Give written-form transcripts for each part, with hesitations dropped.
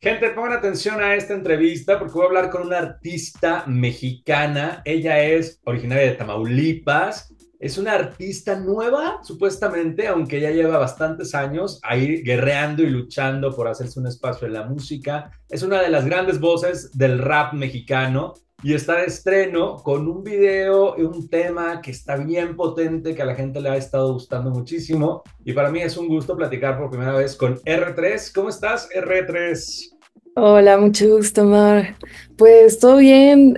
Gente, pongan atención a esta entrevista porque voy a hablar con una artista mexicana. Ella es originaria de Tamaulipas. Es una artista nueva, supuestamente, aunque ya lleva bastantes años ahí guerreando y luchando por hacerse un espacio en la música. Es una de las grandes voces del rap mexicano y está de estreno con un video y un tema que está bien potente, que a la gente le ha estado gustando muchísimo. Y para mí es un gusto platicar por primera vez con R3. ¿Cómo estás, R3? Hola, mucho gusto, Mar. Pues todo bien.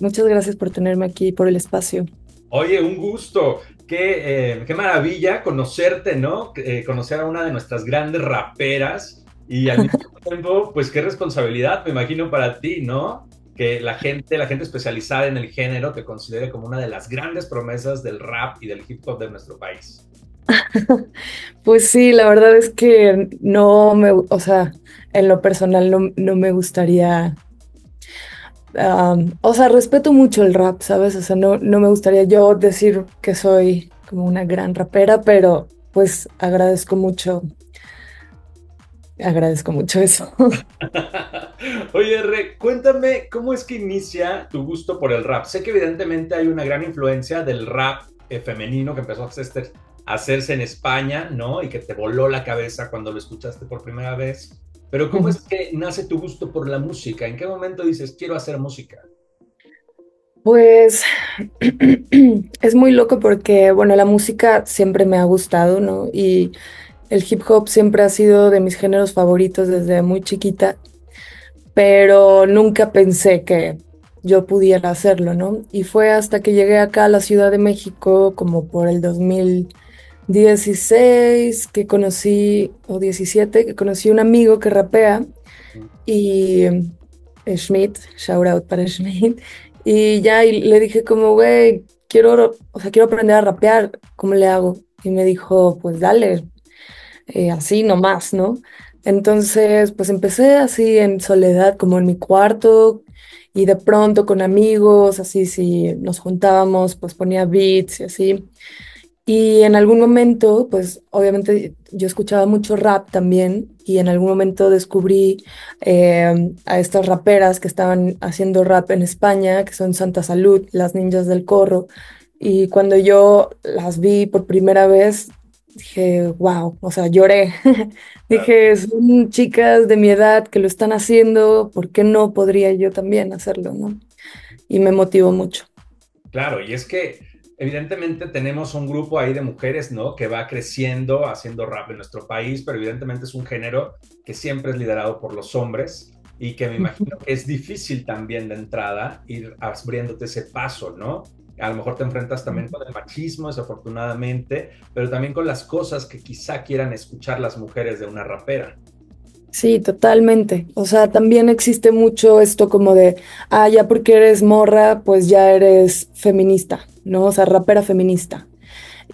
Muchas gracias por tenerme aquí, por el espacio. Oye, un gusto. Qué maravilla conocerte, ¿no? Conocer a una de nuestras grandes raperas y al mismo tiempo, pues qué responsabilidad, me imagino, para ti, ¿no? Que la gente especializada en el género te considere como una de las grandes promesas del rap y del hip hop de nuestro país. Pues sí, la verdad es que en lo personal no me gustaría... respeto mucho el rap, ¿sabes? No me gustaría yo decir que soy como una gran rapera, pero pues agradezco mucho eso. Oye, Re, cuéntame, ¿cómo es que inicia tu gusto por el rap? Sé que evidentemente hay una gran influencia del rap femenino que empezó a hacerse en España, ¿no? Y que te voló la cabeza cuando lo escuchaste por primera vez. Pero ¿cómo es que nace tu gusto por la música? ¿En qué momento dices, quiero hacer música? Pues es muy loco porque, bueno, la música siempre me ha gustado, ¿no? Y el hip hop siempre ha sido de mis géneros favoritos desde muy chiquita, pero nunca pensé que yo pudiera hacerlo, ¿no? Y fue hasta que llegué acá a la Ciudad de México, como por el 2016 que conocí, o 17, que conocí un amigo que rapea, y Schmidt, shout out para Schmidt, y le dije como, güey, quiero aprender a rapear, ¿cómo le hago? Y me dijo, pues dale, así nomás, ¿no? Entonces, pues empecé así en soledad, como en mi cuarto, y de pronto con amigos, así si nos juntábamos, pues ponía beats y así. Y en algún momento, pues obviamente yo escuchaba mucho rap también, y en algún momento descubrí a estas raperas que estaban haciendo rap en España, que son Santa Salud, las ninjas del corro, y cuando yo las vi por primera vez, dije, wow, o sea, lloré. Dije, son chicas de mi edad que lo están haciendo, ¿por qué no podría yo también hacerlo, no? Y me motivó mucho. Claro, y es que... Evidentemente tenemos un grupo ahí de mujeres, ¿no? Que va creciendo, haciendo rap en nuestro país, pero evidentemente es un género que siempre es liderado por los hombres y que me imagino que es difícil también de entrada ir abriéndote ese paso, ¿no? A lo mejor te enfrentas también con el machismo, desafortunadamente, pero también con las cosas que quizá quieran escuchar las mujeres de una rapera. Sí, totalmente. O sea, también existe mucho esto como de, ya porque eres morra, pues ya eres feminista, ¿no? O sea, rapera feminista.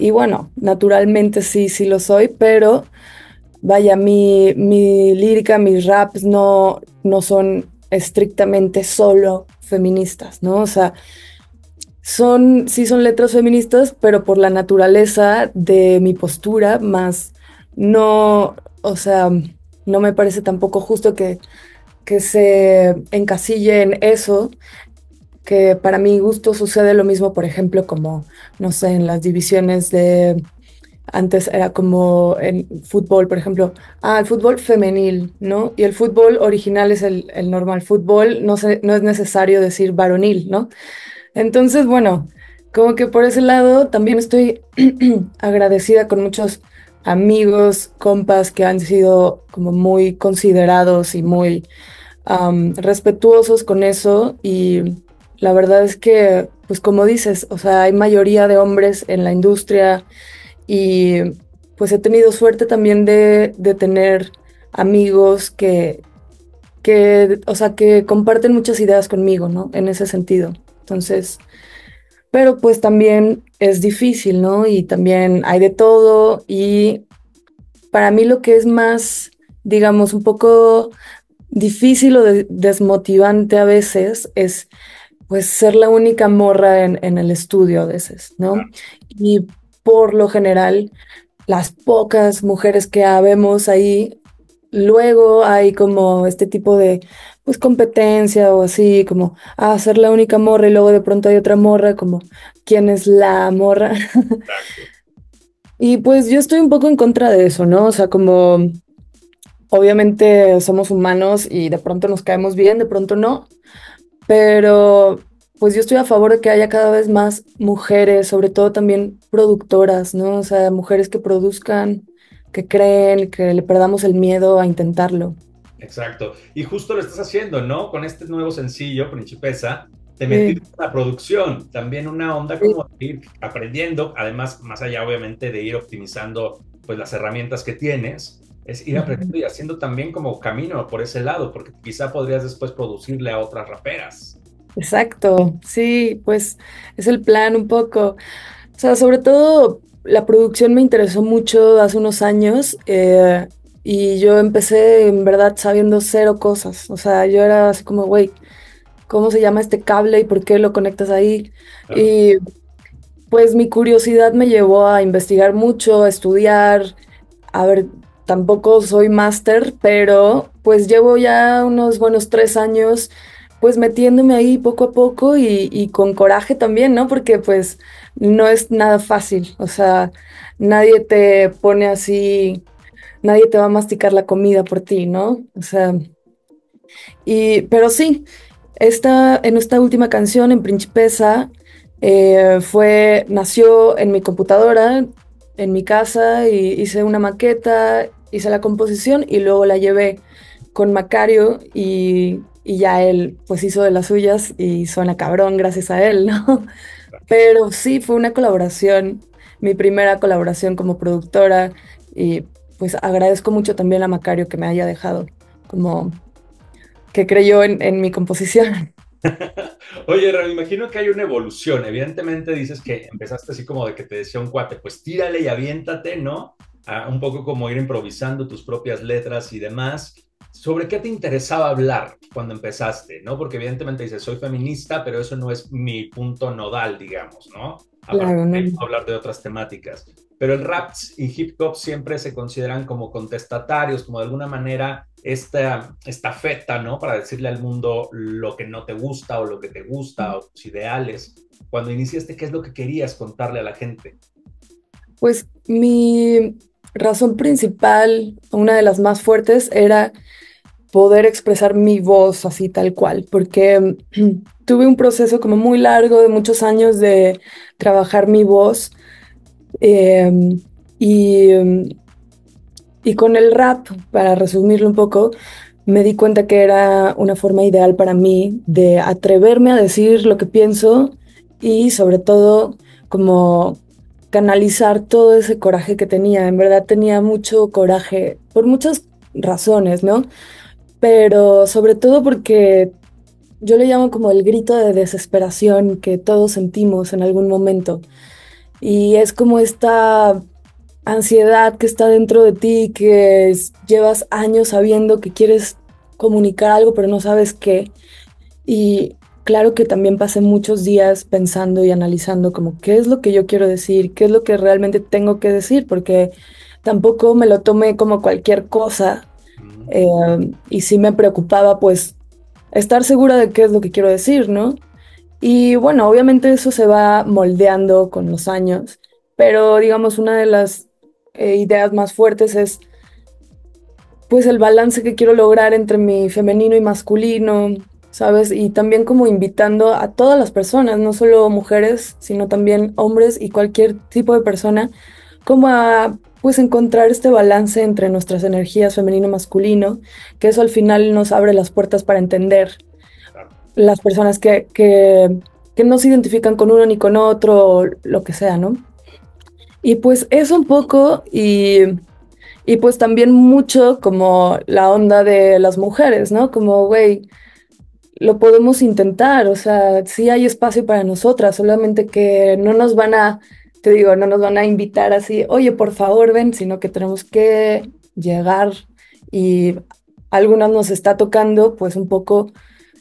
Y bueno, naturalmente sí lo soy, pero vaya, mi lírica, mis raps no son estrictamente solo feministas, ¿no? O sea, sí son letras feministas, pero por la naturaleza de mi postura, más no, o sea... No me parece tampoco justo que se encasille en eso, que para mi gusto sucede lo mismo, por ejemplo, como, no sé, en las divisiones de... Antes era como en fútbol, por ejemplo, el fútbol femenil, ¿no? Y el fútbol original es el normal fútbol, no es necesario decir varonil, ¿no? Entonces, bueno, como que por ese lado también estoy agradecida con muchos... amigos, compas que han sido como muy considerados y muy respetuosos con eso, y la verdad es que, pues como dices, o sea, hay mayoría de hombres en la industria y pues he tenido suerte también de tener amigos que comparten muchas ideas conmigo, ¿no? En ese sentido. Entonces... Pero pues también es difícil, ¿no? Y también hay de todo, y para mí lo que es más, digamos, un poco difícil o desmotivante a veces es pues ser la única morra en el estudio a veces, ¿no? Y por lo general, las pocas mujeres que habemos ahí, luego hay como este tipo de pues competencia o así, como ser la única morra, y luego de pronto hay otra morra, como ¿quién es la morra? Y pues yo estoy un poco en contra de eso, ¿no? O sea, como obviamente somos humanos y de pronto nos caemos bien, de pronto no, pero pues yo estoy a favor de que haya cada vez más mujeres, sobre todo también productoras, ¿no? O sea, mujeres que produzcan, que creen, que le perdamos el miedo a intentarlo. Exacto. Y justo lo estás haciendo, ¿no? Con este nuevo sencillo, Principessa, te metiste en la producción. También una onda como ir aprendiendo, además, más allá obviamente de ir optimizando pues las herramientas que tienes, es ir aprendiendo y haciendo también como camino por ese lado, porque quizá podrías después producirle a otras raperas. Exacto. Sí, pues es el plan un poco. O sea, sobre todo la producción me interesó mucho hace unos años, y yo empecé en verdad sabiendo cero cosas. O sea, yo era así como, güey, ¿cómo se llama este cable y por qué lo conectas ahí? Claro. Y pues mi curiosidad me llevó a investigar mucho, a estudiar. A ver, tampoco soy máster, pero pues llevo ya unos buenos 3 años pues metiéndome ahí poco a poco y con coraje también, ¿no? Porque pues no es nada fácil, o sea, nadie te pone así, nadie te va a masticar la comida por ti, ¿no? O sea, pero sí, en esta última canción, en Principessa, nació en mi computadora, en mi casa, y hice una maqueta, hice la composición y luego la llevé con Macario y ya él pues hizo de las suyas y suena cabrón gracias a él, ¿no? Pero sí, fue una colaboración, mi primera colaboración como productora, y pues agradezco mucho también a Macario que me haya dejado, como que creyó en mi composición. Oye, Ram, imagino que hay una evolución. Evidentemente dices que empezaste así como de que te decía un cuate, pues tírale y aviéntate, ¿no? Un poco como ir improvisando tus propias letras y demás. ¿Sobre qué te interesaba hablar cuando empezaste, no? Porque evidentemente dices, soy feminista, pero eso no es mi punto nodal, digamos, ¿no? Claro, no. Hablar de otras temáticas. Pero el rap y hip hop siempre se consideran como contestatarios, como de alguna manera esta feta, ¿no? Para decirle al mundo lo que no te gusta o lo que te gusta o tus ideales. Cuando iniciaste, ¿qué es lo que querías contarle a la gente? Pues mi razón principal, una de las más fuertes, era poder expresar mi voz así tal cual, porque tuve un proceso como muy largo de muchos años de trabajar mi voz, y con el rap, para resumirlo un poco, me di cuenta que era una forma ideal para mí de atreverme a decir lo que pienso y sobre todo como canalizar todo ese coraje que tenía. En verdad tenía mucho coraje por muchas razones, ¿no? Pero sobre todo porque yo le llamo como el grito de desesperación que todos sentimos en algún momento. Y es como esta ansiedad que está dentro de ti, que llevas años sabiendo que quieres comunicar algo, pero no sabes qué. Y claro que también pasé muchos días pensando y analizando como qué es lo que yo quiero decir, qué es lo que realmente tengo que decir, porque tampoco me lo tomé como cualquier cosa, y sí me preocupaba pues estar segura de qué es lo que quiero decir, ¿no? Y bueno, obviamente eso se va moldeando con los años, pero digamos una de las ideas más fuertes es pues el balance que quiero lograr entre mi femenino y masculino, ¿sabes? Y también como invitando a todas las personas, no solo mujeres, sino también hombres y cualquier tipo de persona, como a pues encontrar este balance entre nuestras energías femenino y masculino, que eso al final nos abre las puertas para entender las personas que no se identifican con uno ni con otro, o lo que sea, ¿no? Y pues eso un poco, y pues también mucho como la onda de las mujeres, ¿no? Como, güey, lo podemos intentar, o sea, sí hay espacio para nosotras, solamente que no nos van a, te digo, no nos van a invitar así, oye, por favor, ven, sino que tenemos que llegar, y algunas nos está tocando, pues un poco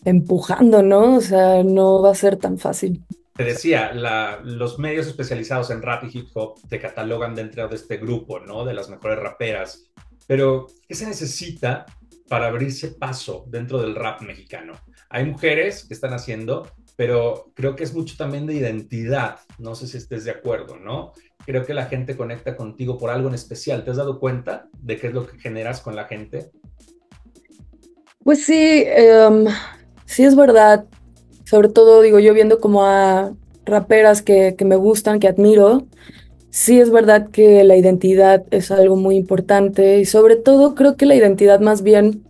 empujando, ¿no? O sea, no va a ser tan fácil. Te decía, los medios especializados en rap y hip hop te catalogan dentro de este grupo, ¿no? De las mejores raperas. Pero, ¿qué se necesita para abrirse paso dentro del rap mexicano? Hay mujeres que están haciendo, pero creo que es mucho también de identidad. No sé si estés de acuerdo, ¿no? Creo que la gente conecta contigo por algo en especial. ¿Te has dado cuenta de qué es lo que generas con la gente? Pues sí, sí es verdad. Sobre todo, digo, yo viendo como a raperas que me gustan, que admiro, sí es verdad que la identidad es algo muy importante y sobre todo creo que la identidad más bien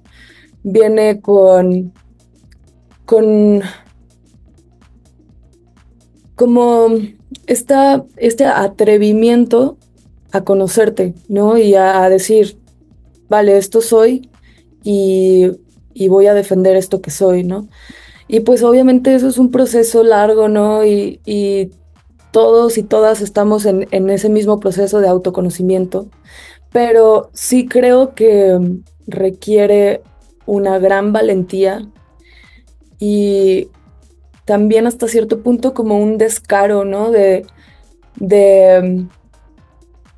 viene con como este atrevimiento a conocerte, ¿no? Y a decir, vale, esto soy y voy a defender esto que soy, ¿no? Y pues obviamente eso es un proceso largo, ¿no? Y todos y todas estamos en ese mismo proceso de autoconocimiento, pero sí creo que requiere una gran valentía y también hasta cierto punto como un descaro, ¿no?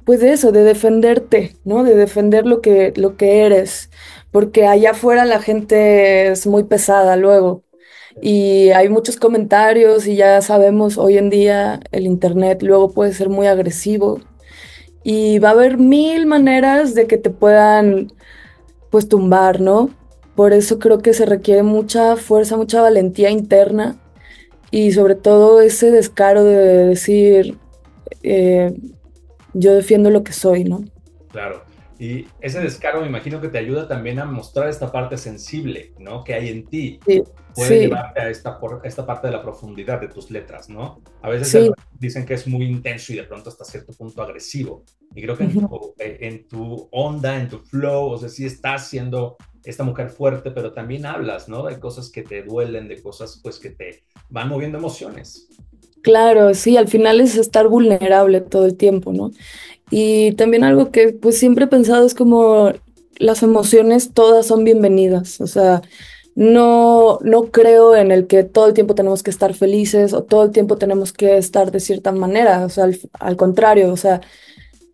Pues de eso, de defenderte, ¿no? De defender lo que eres, porque allá afuera la gente es muy pesada luego. Y hay muchos comentarios y ya sabemos, hoy en día el internet luego puede ser muy agresivo y va a haber mil maneras de que te puedan pues tumbar, ¿no? Por eso creo que se requiere mucha fuerza, mucha valentía interna y sobre todo ese descaro de decir yo defiendo lo que soy, ¿no? Claro. Y ese descaro me imagino que te ayuda también a mostrar esta parte sensible, ¿no? Que hay en ti. Sí, puede llevarte a esta parte de la profundidad de tus letras, ¿no? A veces dicen que es muy intenso y de pronto hasta cierto punto agresivo. Y creo que en tu onda, en tu flow, o sea, sí estás siendo esta mujer fuerte, pero también hablas, ¿no? De cosas que te duelen, de cosas pues que te van moviendo emociones. Claro, sí, al final es estar vulnerable todo el tiempo, ¿no? Y también algo que pues siempre he pensado es como las emociones todas son bienvenidas, o sea, no creo en el que todo el tiempo tenemos que estar felices o todo el tiempo tenemos que estar de cierta manera, o sea, al contrario, o sea,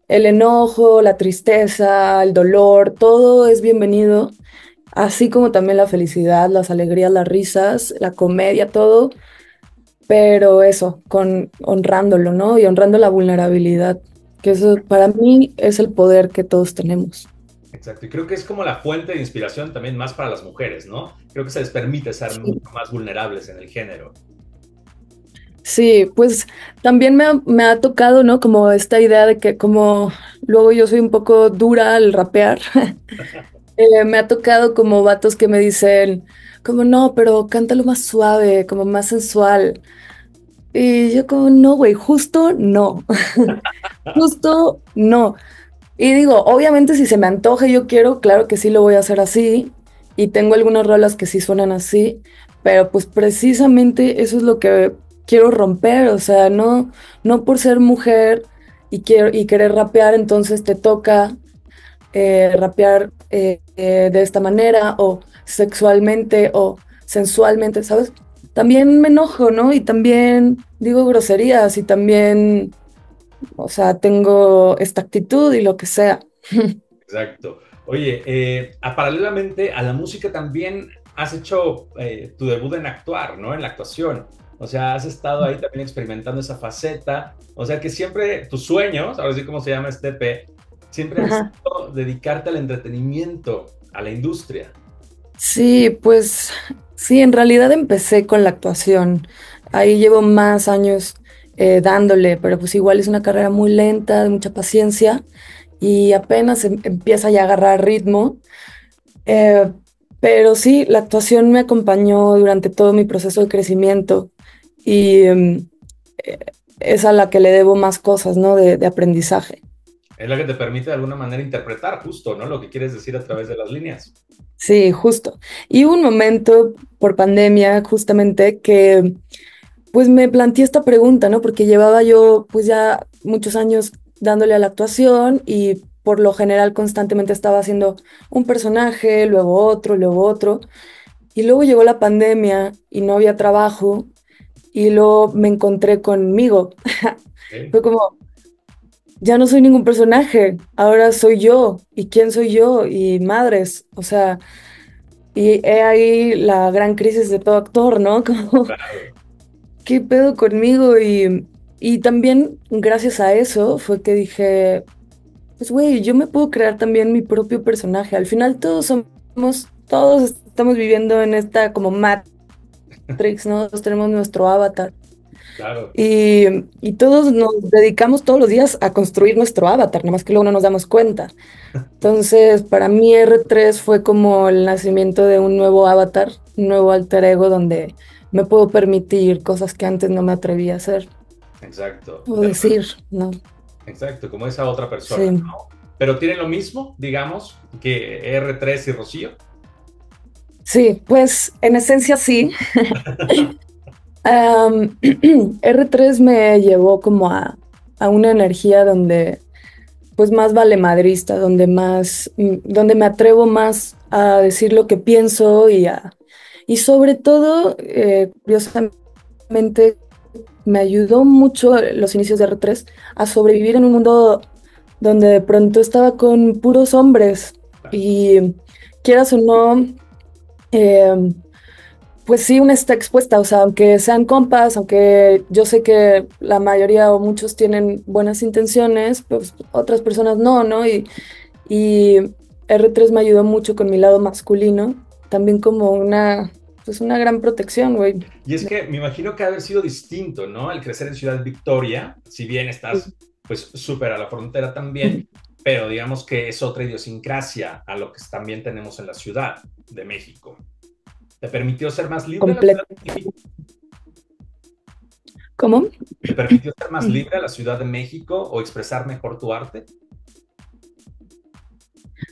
el enojo, la tristeza, el dolor, todo es bienvenido, así como también la felicidad, las alegrías, las risas, la comedia, todo. Pero eso, honrándolo, ¿no? Y honrando la vulnerabilidad, que eso para mí es el poder que todos tenemos. Exacto, y creo que es como la fuente de inspiración también más para las mujeres, ¿no? Creo que se les permite ser mucho más vulnerables en el género. Sí, pues también me ha tocado, ¿no? Como esta idea de que como luego yo soy un poco dura al rapear. Me ha tocado como vatos que me dicen... Como, no, pero cántalo más suave, como más sensual. Y yo como, no, güey, justo no. Justo no. Y digo, obviamente si se me antoja y yo quiero, claro que sí lo voy a hacer así. Y tengo algunas rolas que sí suenan así. Pero pues precisamente eso es lo que quiero romper. O sea, no por ser mujer y querer rapear, entonces te toca rapear de esta manera o... sexualmente o sensualmente, ¿sabes? También me enojo, ¿no? Y también digo groserías y también, o sea, tengo esta actitud y lo que sea. Exacto. Oye, paralelamente a la música también has hecho tu debut en actuar, ¿no? En la actuación. O sea, has estado ahí también experimentando esa faceta. O sea, que siempre tus sueños, ahora sí cómo se llama este EP, siempre has sido dedicarte al entretenimiento, a la industria. Sí, pues sí, en realidad empecé con la actuación. Ahí llevo más años dándole, pero pues igual es una carrera muy lenta, de mucha paciencia y apenas empieza ya a agarrar ritmo. Pero sí, la actuación me acompañó durante todo mi proceso de crecimiento y es a la que le debo más cosas, ¿no? De aprendizaje. Es la que te permite de alguna manera interpretar justo, ¿no? Lo que quieres decir a través de las líneas. Sí, justo. Y hubo un momento por pandemia justamente que pues me planteé esta pregunta, ¿no? Porque llevaba yo pues ya muchos años dándole a la actuación y por lo general constantemente estaba haciendo un personaje, luego otro, luego otro. Y luego llegó la pandemia y no había trabajo y luego me encontré conmigo. ¿Eh? Fue como, ya no soy ningún personaje, ahora soy yo, y quién soy yo, y madres, o sea, y he ahí la gran crisis de todo actor, ¿no? Como, claro. ¿Qué pedo conmigo? Y también gracias a eso fue que dije, pues güey, yo me puedo crear también mi propio personaje, al final todos estamos viviendo en esta como Matrix, ¿no? Nosotros tenemos nuestro avatar. Claro. Y todos nos dedicamos todos los días a construir nuestro avatar, nada más que luego no nos damos cuenta. Entonces, para mí R3 fue como el nacimiento de un nuevo avatar, un nuevo alter ego donde me puedo permitir cosas que antes no me atreví a hacer. Exacto. O decir, ¿no? Exacto, como esa otra persona, sí. ¿No? Pero tiene lo mismo, digamos, que R3 y Rocío. Sí, pues en esencia sí. R3 me llevó como a una energía donde pues más vale madrista, donde me atrevo más a decir lo que pienso y sobre todo, curiosamente, me ayudó mucho los inicios de R3 a sobrevivir en un mundo donde de pronto estaba con puros hombres y quieras o no, pues sí, una está expuesta, o sea, aunque sean compas, aunque yo sé que la mayoría o muchos tienen buenas intenciones, pues otras personas no, ¿no? Y R3 me ayudó mucho con mi lado masculino, también como una gran protección, güey. Y es que me imagino que ha de haber sido distinto, ¿no? El crecer en Ciudad Victoria, si bien estás, pues, súper a la frontera también, pero digamos que es otra idiosincrasia a lo que también tenemos en la Ciudad de México. ¿Te permitió ser más libre? ¿Cómo? ¿Te permitió ser más libre a la Ciudad de México o expresar mejor tu arte?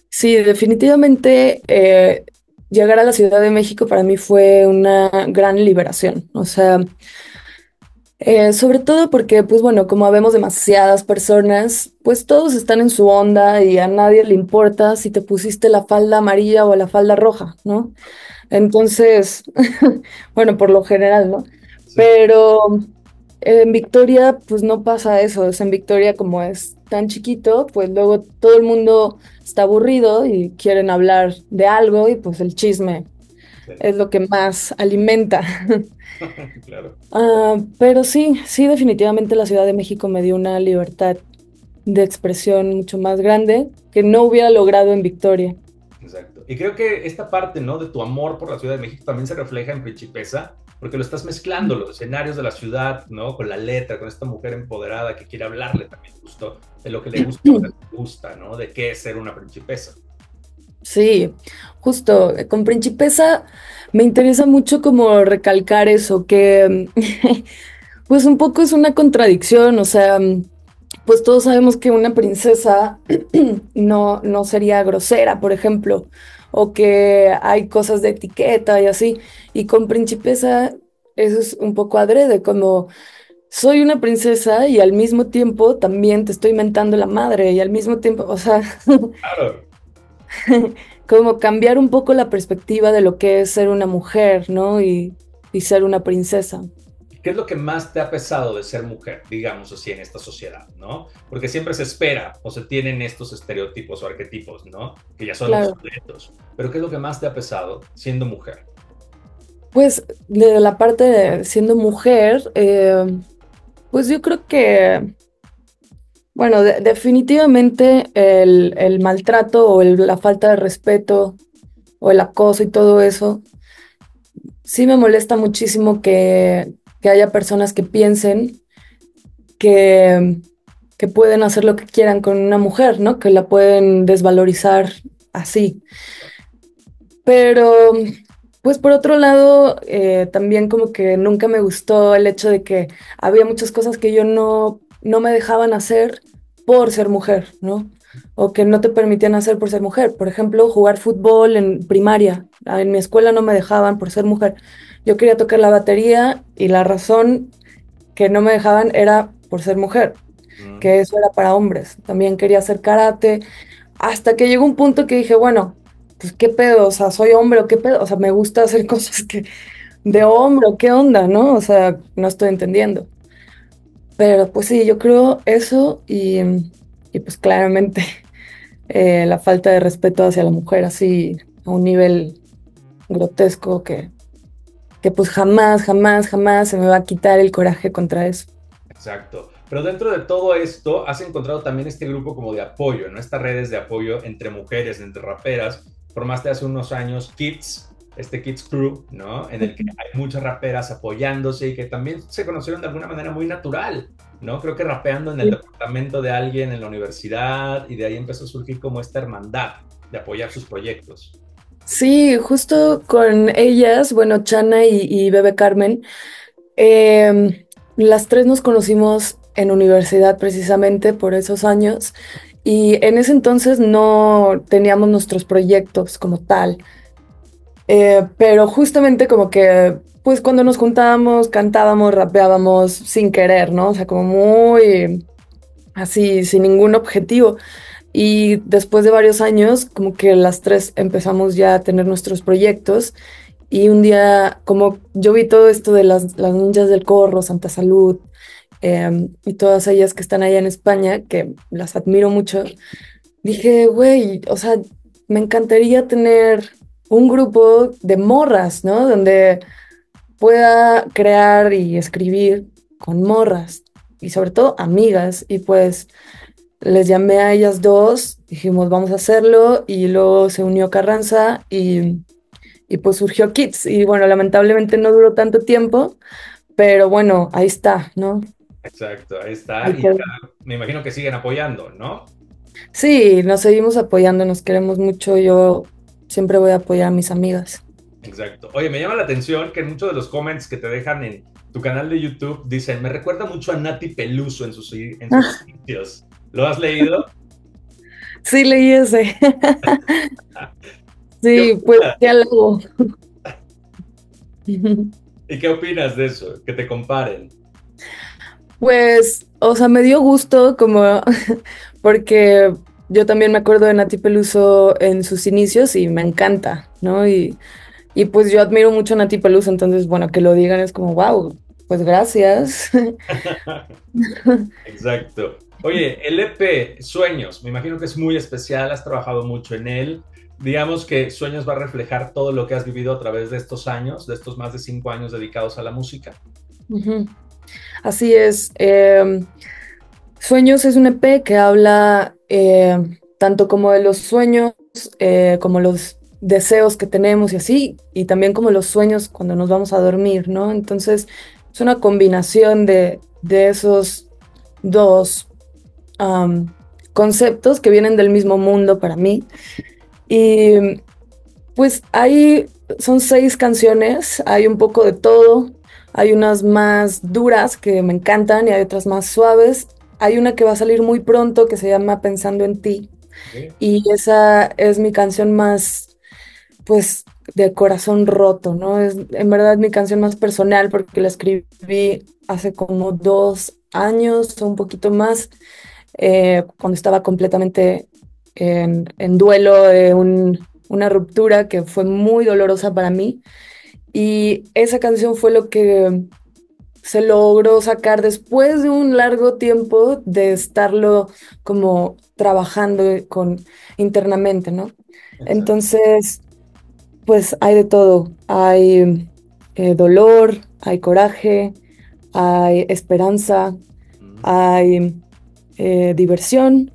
Sí, definitivamente llegar a la Ciudad de México para mí fue una gran liberación. O sea, sobre todo porque, pues bueno, como habemos demasiadas personas, pues todos están en su onda y a nadie le importa si te pusiste la falda amarilla o la falda roja, ¿no? Entonces, bueno, por lo general, ¿no? Sí. Pero en Victoria, pues no pasa eso. O sea, en Victoria, como es tan chiquito, pues luego todo el mundo está aburrido y quieren hablar de algo y pues el chisme es lo que más alimenta. Claro. Pero sí, definitivamente la Ciudad de México me dio una libertad de expresión mucho más grande que no hubiera logrado en Victoria. Exacto. Y creo que esta parte, ¿no?, de tu amor por la Ciudad de México también se refleja en Principessa, porque lo estás mezclando, los escenarios de la ciudad, ¿no?, con la letra, con esta mujer empoderada que quiere hablarle también justo de lo que le gusta, lo que le gusta, ¿no?, de qué es ser una principesa. Sí, justo, con Principessa me interesa mucho como recalcar eso, que pues un poco es una contradicción, o sea, pues todos sabemos que una princesa no sería grosera, por ejemplo, o que hay cosas de etiqueta y así, y con Principessa eso es un poco adrede, como soy una princesa y al mismo tiempo también te estoy mentando la madre, y al mismo tiempo, o sea, claro. Como cambiar un poco la perspectiva de lo que es ser una mujer, ¿no? Y ser una princesa. ¿Qué es lo que más te ha pesado de ser mujer, digamos así, en esta sociedad, ¿no? Porque siempre se espera o se tienen estos estereotipos o arquetipos, ¿no?, que ya son claro. Obsoletos. Pero ¿qué es lo que más te ha pesado siendo mujer? Pues de la parte de siendo mujer, pues yo creo que, bueno, definitivamente el maltrato o la falta de respeto o el acoso y todo eso, sí me molesta muchísimo que haya personas que piensen que pueden hacer lo que quieran con una mujer, ¿no?, que la pueden desvalorizar así. Pero, pues por otro lado, también como que nunca me gustó el hecho de que había muchas cosas que yo no me dejaban hacer por ser mujer, ¿no?, o que no te permitían hacer por ser mujer. Por ejemplo, jugar fútbol en primaria. En mi escuela no me dejaban por ser mujer. Yo quería tocar la batería y la razón que no me dejaban era por ser mujer, que eso era para hombres. También quería hacer karate, hasta que llegó un punto que dije, bueno, pues qué pedo, o sea, soy hombre o qué pedo, o sea, me gusta hacer cosas que de hombro, ¿qué onda, no? O sea, no estoy entendiendo. Pero pues sí, yo creo eso y pues claramente la falta de respeto hacia la mujer así a un nivel grotesco que pues jamás se me va a quitar el coraje contra eso. Exacto. Pero dentro de todo esto has encontrado también este grupo como de apoyo, ¿no? Estas redes de apoyo entre mujeres, entre raperas. Formaste hace unos años K1dz, este K1dz Crew, ¿no? En el que hay muchas raperas apoyándose y que también se conocieron de alguna manera muy natural, ¿no? Creo que rapeando en el departamento de alguien en la universidad, y de ahí empezó a surgir como esta hermandad de apoyar sus proyectos. Sí, justo con ellas, bueno, Chana y Bebé Carmen, las tres nos conocimos en universidad precisamente por esos años, y en ese entonces no teníamos nuestros proyectos como tal, pero justamente como que pues cuando nos juntábamos cantábamos, rapeábamos sin querer, ¿no? O sea, como muy así, sin ningún objetivo. Y después de varios años como que las tres empezamos ya a tener nuestros proyectos. Y un día, como yo vi todo esto de las ninjas del corro, Santa Salud, y todas ellas que están allá en España, que las admiro mucho, dije, güey, o sea, me encantaría tener un grupo de morras, ¿no? Donde pueda crear y escribir con morras, y sobre todo amigas. Y pues les llamé a ellas dos, dijimos, vamos a hacerlo, y luego se unió Carranza y pues surgió K1dz, y bueno, lamentablemente no duró tanto tiempo, pero bueno, ahí está, ¿no? Exacto, ahí está, y me imagino que siguen apoyando, ¿no? Sí, nos seguimos apoyando, nos queremos mucho, yo siempre voy a apoyar a mis amigas. Exacto. Oye, me llama la atención que en muchos de los comments que te dejan en tu canal de YouTube dicen, me recuerda mucho a Nati Peluso en sus sitios. ¿Lo has leído? Sí, leí ese. Sí, pues ya lo hago. ¿Y qué opinas de eso? Que te comparen. Pues, o sea, me dio gusto como porque yo también me acuerdo de Nati Peluso en sus inicios y me encanta, ¿no? Y pues yo admiro mucho a Nati Peluso, entonces, bueno, que lo digan es como, wow, pues gracias. Exacto. Oye, el EP Sueños, me imagino que es muy especial, has trabajado mucho en él. Digamos que Sueños va a reflejar todo lo que has vivido a través de estos años, de estos más de 5 años dedicados a la música. Así es. Sueños es un EP que habla tanto como de los sueños, como los deseos que tenemos y así, y también como los sueños cuando nos vamos a dormir, ¿no? Entonces, es una combinación de esos dos conceptos que vienen del mismo mundo para mí. Y pues ahí son 6 canciones, hay un poco de todo, hay unas más duras que me encantan y hay otras más suaves. Hay una que va a salir muy pronto que se llama Pensando en Ti. ¿Sí? Y esa es mi canción más, pues, de corazón roto, ¿no? Es en verdad mi canción más personal porque la escribí hace como 2 años o un poquito más, cuando estaba completamente en duelo de una ruptura que fue muy dolorosa para mí, y esa canción fue lo que se logró sacar después de un largo tiempo de estarlo como trabajando internamente, ¿no? Exacto. Entonces, pues hay de todo, hay dolor, hay coraje, hay esperanza, hay diversión.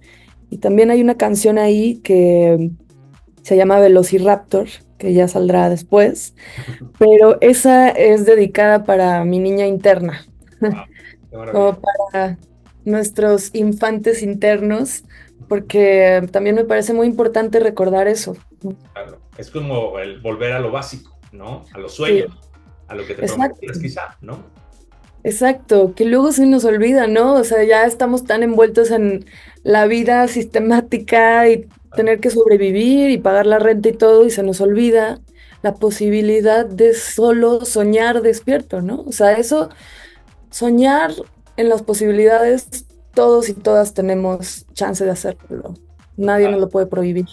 Y también hay una canción ahí que se llama Velociraptor, que ya saldrá después, pero esa es dedicada para mi niña interna, como para nuestros infantes internos, porque también me parece muy importante recordar eso. Claro. Es como el volver a lo básico, ¿no? A los sueños, sí. A lo que te propones quizá, ¿no? Exacto, que luego se nos olvida, ¿no? O sea, ya estamos tan envueltos en la vida sistemática y tener que sobrevivir y pagar la renta y todo, y se nos olvida la posibilidad de solo soñar despierto, ¿no? O sea, eso, soñar en las posibilidades, todos y todas tenemos chance de hacerlo. Nadie nos lo puede prohibir.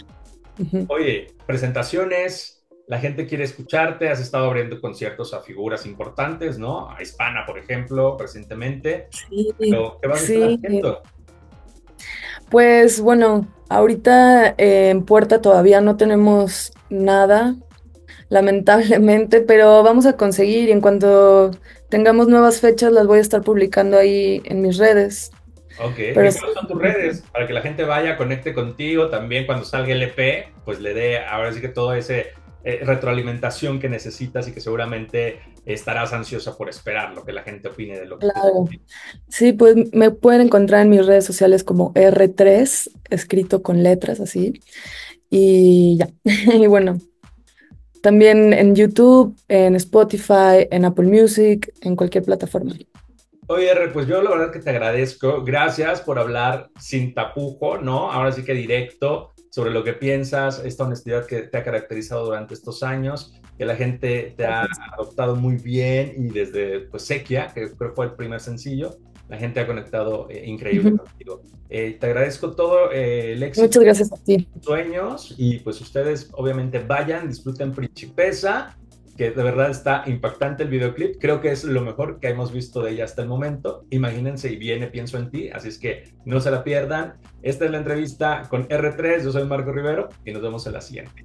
Oye, presentaciones, la gente quiere escucharte, has estado abriendo conciertos a figuras importantes, ¿no? A Hispana, por ejemplo, recientemente. Sí. Pero, ¿qué vas a estar haciendo? Pues, bueno, ahorita en puerta todavía no tenemos nada, lamentablemente, pero vamos a conseguir, y en cuanto tengamos nuevas fechas las voy a estar publicando ahí en mis redes. Ok, pero ¿cuáles son tus redes? Para que la gente vaya, conecte contigo también cuando salga el EP, pues le dé ahora sí que toda esa retroalimentación que necesitas y que seguramente estarás ansiosa por esperar lo que la gente opine de lo que... Claro, sí, pues me pueden encontrar en mis redes sociales como R3, escrito con letras así, y ya, y bueno... También en YouTube, en Spotify, en Apple Music, en cualquier plataforma. Oye, R, pues yo la verdad que te agradezco. Gracias por hablar sin tapujo, ¿no? Ahora sí que directo sobre lo que piensas, esta honestidad que te ha caracterizado durante estos años, que la gente te ha adoptado muy bien y desde pues, Sekia, que creo fue el primer sencillo, la gente ha conectado increíble contigo. Te agradezco todo el éxito. Muchas gracias a ti. Sueños, y pues ustedes obviamente vayan, disfruten Principessa, que de verdad está impactante el videoclip. Creo que es lo mejor que hemos visto de ella hasta el momento. Imagínense, y viene Pienso en Ti, así es que no se la pierdan. Esta es la entrevista con R3, yo soy Marco Rivero y nos vemos en la siguiente.